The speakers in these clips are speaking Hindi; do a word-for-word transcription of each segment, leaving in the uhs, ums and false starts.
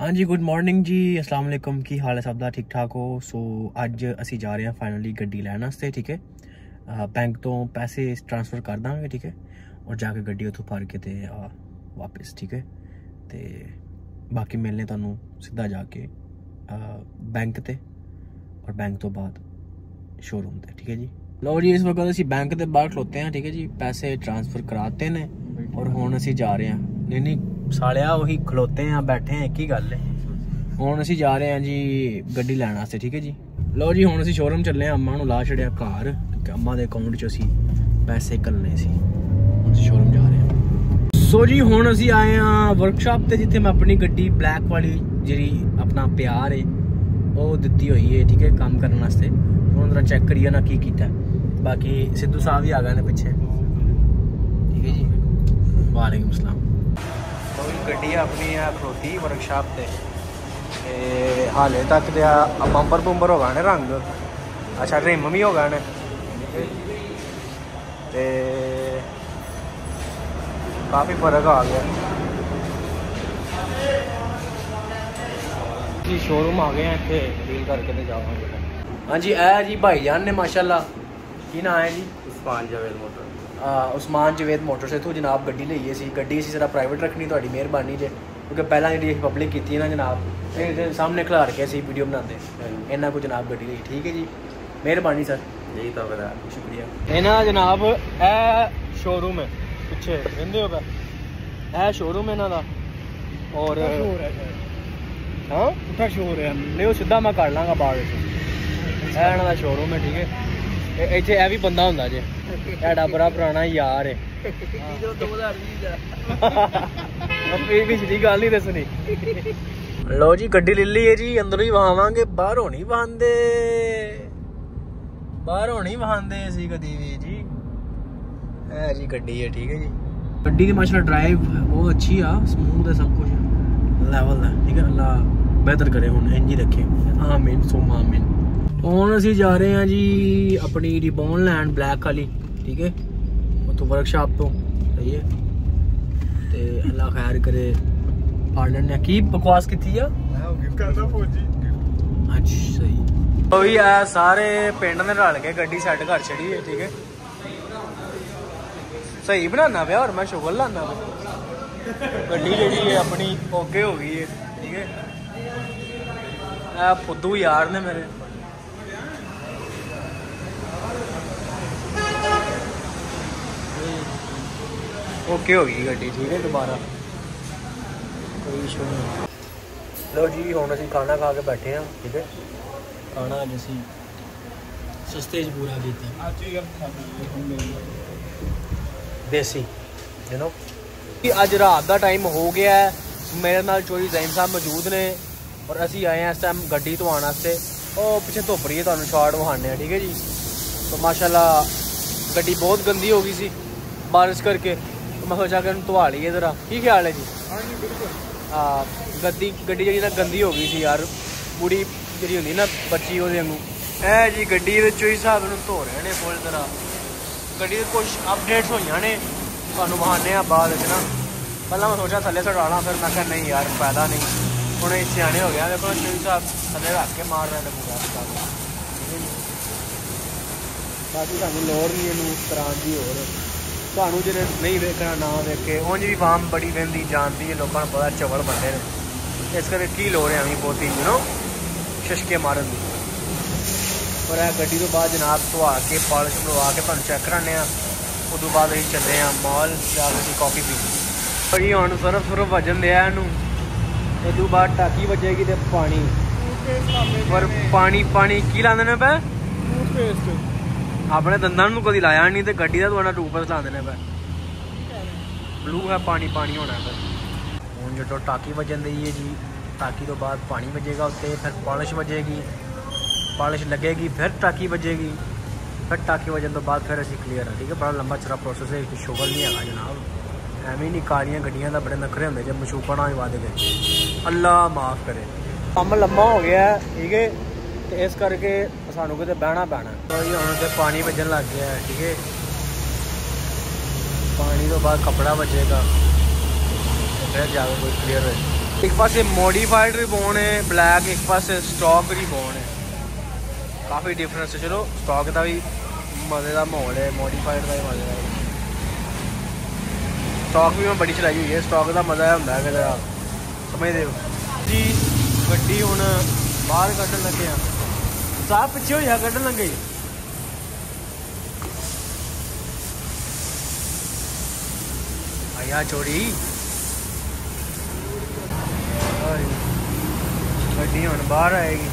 हाँ जी, गुड मॉर्निंग जी, अस्सलाम वालेकुम। की हाल है सब दा ठीक ठाक हो? सो अज असी जा रहे हैं फाइनली गड्डी लैन वास्ते, ठीक है। बैंक तो पैसे ट्रांसफर कर देंगे, ठीक है, और जाके गड्डी उतों फड़ के ते वापस, ठीक है। तो बाकी मिलने तुहानू सीधा जाके बैंक ते और बैंक तो बाद शोरूम ते, ठीक है जी। लो जी, इस वक्त असी बैंक के बाहर खलोते हैं, ठीक है जी। पैसे ट्रांसफर कराते हैं और हुण असी जा रहे हैं। नहीं नहीं सालिया, वही खलोते हैं बैठे हैं, एक ही गल है। हुण असी जा रहे हैं जी गड्डी लैण वास्ते, ठीक है जी। लो जी, हुण असी शोरूम चले हैं। अम्मा नूं ला छड़िया घर, अम्मा दे अकाउंट च असी पैसे कलने सी। हुण असी शोरूम जा रहे हैं। सो जी, हुण असी आए हाँ वर्कशॉप ते, जिथे मैं अपनी गड्डी ब्लैक वाली जी अपना प्यार है वो दिती हुई है, ठीक है, काम करने वास्ते। हुण जरा चेक करिए ना की कीता। बाकी सिद्धू साहब भी आ गए ने पिछे, ठीक है जी। वालेकुम सलाम। तो गड्डी अपनी है खड़ोती वर्कशॉप ते, हाले तक तो आ बंपर बुंबर हो गए ने रंग, अच्छा रिम भी हो गए ने, ते काफ़ी फर्क आ गया जी। शोरूम आ गए हैं, इतने डील करके जावांगे। हाँ जी, ए जी भाई जान ने माशाल्लाह, की नाम है जी उस्मान जावेद मोटर। हाँ, उस्मान जावेद मोटर से तो जनाब गड्डी लीए सी। गड्डी असी जरा प्राइवेट रखनी, थोड़ी मेहरबानी जे, क्योंकि पहला जी पब्लिक की ना जनाब, फिर सामने खिलार के असी वीडियो बनाते, इन्ना को जनाब गड्डी ली, ठीक है जी। मेहरबानी सर जी, तो पता शुक्रिया। इन्ना जनाब ए शोरूम है पिछे कहते हो, ए शोरूम इन्हों का। और हाँ उठा शोर है नहीं, वो सीधा मैं कर लाँगा बाद। इन्हों का शोरूम है, ठीक है। इतने यह भी बंदा होंगे जे, ऐडा बड़ा पुराना यार है। पिछली गल नहीं दसनी। लो जी, गड्डी ले ली है जी। अंदरों ही बहावांगे, बाहरों नहीं बहांदे, बाहरों नहीं बहांदे असीं कदी वी जी। है जी गड्डी है, ठीक है जी। गड्डी दी माशाल्लाह ड्राइव बहुत अच्छी आ, स्मूथ है, सब कुछ लेवल है, ठीक है। अल्लाह बेहतर करे, हुण इंज ही रखे, आमीन सुम आमीन। हुण असी जा रहे हैं जी अपनी रिबॉन लैंड ब्लैक वाली, ठीक है, उतो वर्कशॉप तो, सही है। ते अल्लाह खैर करे। पार्लर ने की बकवास की थी, अच्छा सही तो भी आया। सारे पिंड ने रल के गड्डी सैट कर छड़ी है, ठीक है। सही बनाना पे और मैं शुगर लाना गड्डी जी अपनी ओके हो गई है, ठीक है। फुद्दू यार ने मेरे, ओके हो गई गड्डी, ठीक है, दोबारा कोई इशू नहीं। लो जी, हम असी खाना खा के बैठे हैं, ठीक है। खाना अज असी सस्ते च पूरा किया, देसी यू नो। अज रात का टाइम हो गया है, मेरे नाल चोरी जहीम साहब मौजूद ने और असी आए हैं इस टाइम गड्डी धोने वास्ते। और पिछले धुप रही है, तुहानूं शार्ट विखाने, ठीक है जी। तो माशाल्लाह गड्डी बहुत गंदी हो गई सी बारिश करके, मैं सोचा कि धुआ लीए जरा। की ख्याल है जी? हाँ जी बिल्कुल। हाँ, गड्डी गड्डी जी ना गंदी हो गई थी यार, पूरी जी होंगी ना बच्ची वाले वागू। ए जी गड्डी चोई साहब नूं धो रहे हैं फुल तरह। गड्डी कुछ अपडेट्स होईयां ने, तुहानूं बहाने आ बाद च ना। पहला मैं सोचा थल्ले सटाना, फिर मैं कहा नहीं यार फायदा नहीं, हुण सियाने हो गया। देखो चोई साहब थल्ले रख के मार रहे हैं पूरा, बाकी सानूं लोड़ नहीं इहनूं कराउण दी। होर थानू जो नहीं वेखना ना वेखे, उंज भी फार्म बड़ी वहदी जानती है, लोगों को पता चवल बंदे ने, इस करके की लोड़ है अभी बहुती यू नो छके मारन की। और यह गड्डी तो बाद जनाब धुआ के पालिश मलवा के तुम चेक कराने, उस तो बाद चले हाँ मॉल जाकर कॉफी पी जी। हम सरफ सुरफ वजन दिया इनू, इस बाद टाकी बजेगी तो पानी पर पानी पानी की लाते हैं पै टूथपेस्ट। अपने दंदों कभी लाया नहीं, तो गड्डी का थोड़ा टूपर ला देने पे ब्लू है, पानी पानी होना है। हूँ जो टाकी बजन दी है जी, टाकी तो बाद पानी बजेगा उत्ते, फिर पॉलिश बजेगी, पॉलिश लगेगी, फिर टाकी बजेगी, फिर टाकी बजन तो बाद फिर असी क्लीयर है, ठीक है। बड़ा लंबा चरा प्रोसेस है, शुगर नहीं है जनाब। एवं नहीं कालियाँ गड्डियाँ का बड़े नखरे होंगे जब मशूपा ना वादे गए, अल्लाह माफ़ करे। कम लम्बा हो गया, ठीक है, तो इस करके सानू कितने बहना पैना। तो जी हम तो पानी बजन लग गया है, ठीक है। पानी तो बाद कपड़ा बजेगा, फिर जाकर कोई क्लीयर हो। एक पास मॉडिफाइड रिबॉन है ब्लैक, एक पास स्टॉक रिबॉन है, काफ़ी डिफरेंस है। चलो स्टॉक का भी मजे का माहौल है, मॉडिफाइड का भी मजे का। स्टॉक भी मैं बड़ी चलाई हुई है, स्टॉक का मजा होंगे अगर आप समझते हो जी। गड्डी हूँ बाहर कड्ढन लगे हैं साहब, पिछे हो जा कड्ढन लगे। आया चोरी गड्डी हूँ बाहर आएगी।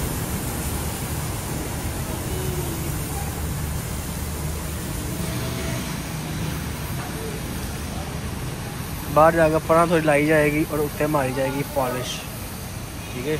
बाहर जाकर पना थोड़ी लाई जाएगी और उत्ते मारी जाएगी पॉलिश, ठीक है।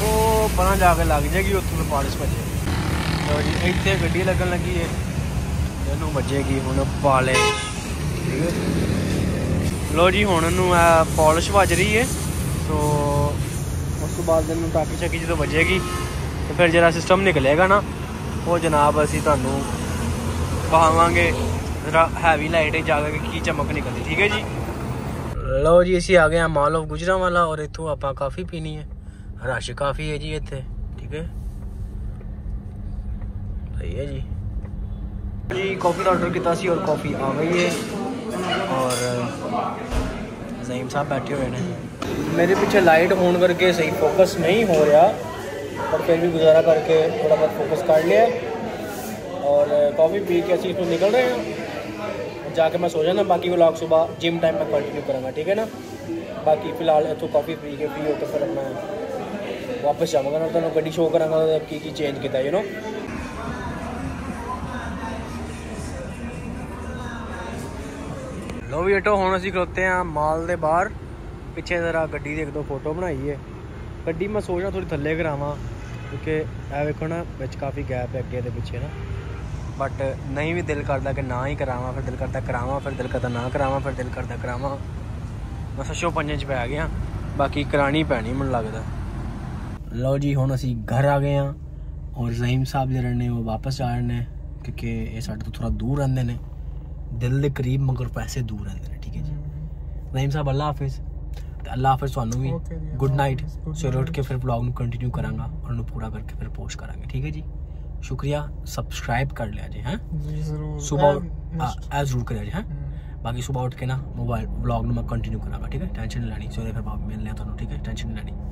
तो पना जाकर लग जाएगी उत्ते पॉलिश बजेगी। तो जी इतने गड्डी लगन लगी है, इनू बजेगी हूँ पॉलिश, ठीक है। लो जी हूँ पॉलिश बज रही है, तो उस बाद टाकी शाकी जो बजेगी तो फिर जरा सिस्टम निकलेगा ना वो जनाब असी थानू बहावांगे जरा हैवी लाइट जाकर की चमक निकलती, ठीक है जी। लो जी असी आ गए हैं मॉल ऑफ गुजरांवाला और इतों आप काफ़ी पीनी है, रश काफ़ी है जी इतने, ठीक है। सही है जी जी कॉफ़ी का ऑर्डर किया और कॉफ़ी आ गई है और नसीम साहब बैठे हुए हैं। मेरे पीछे लाइट होने करके सही फोकस नहीं हो रहा, पर फिर भी गुजारा करके थोड़ा बहुत फोकस कर लिया और कॉफ़ी पी के अच्छी तो निकल रहे हैं। जाके मैं सो जाना, बाकी व्लॉग सुबह जिम टाइम में कंटिन्यू करूँगा, ठीक है ना। बाकी फिलहाल इतों कॉफ़ी पी के पी होकर फिर मैं वापस जाऊँगा ना, तो गड्डी शो करा की की चेंज किया, यू नो। लो भी ऑटो हूँ असी खलोते हैं माल के बाहर, पिछे जरा गड्डी दे एक दो फोटो बनाई है। गड्डी मैं सोच रहा थोड़ी थल्ले करावां क्योंकि ए वेखो ना बिच काफ़ी गैप है अगे तो पिछे ना, बट नहीं भी दिल करता कि ना ही करावां, फिर दिल करता करावां, फिर दिल करता ना करावां, फिर दिल करता करावां। मैं सशो पंजे च पै गया, बाकी करानी पैनी मन लगता। लो जी हूँ असी घर आ गए हैं और ज़हीम साहब जड़े ने वो वापस जा रहे हैं क्योंकि ये साढ़े तो थोड़ा दूर रहंदे ने, दिल के करीब मगर पैसे दूर रहते हैं, ठीक है जी। नसीम साहब अल्लाह हाफिज़, अल्लाह हाफिज़ तुहानू भी, गुड नाइट। सवेरे उठ के फिर ब्लॉग में कंटिन्यू करांगा और उन्हें पूरा करके फिर पोस्ट करांगे, ठीक है जी। शुक्रिया, सब्सक्राइब कर लिया जी, हैं सुबह जरूर कर लिया जी, हैं। बाकी सुबह उठ के ना मोबाइल ब्लॉग में कंटिन्यू करांगा, ठीक है। टेंशन नहीं लैनी, सवेरे फिर मिलने, ठीक है, टेंशन नहीं लैनी।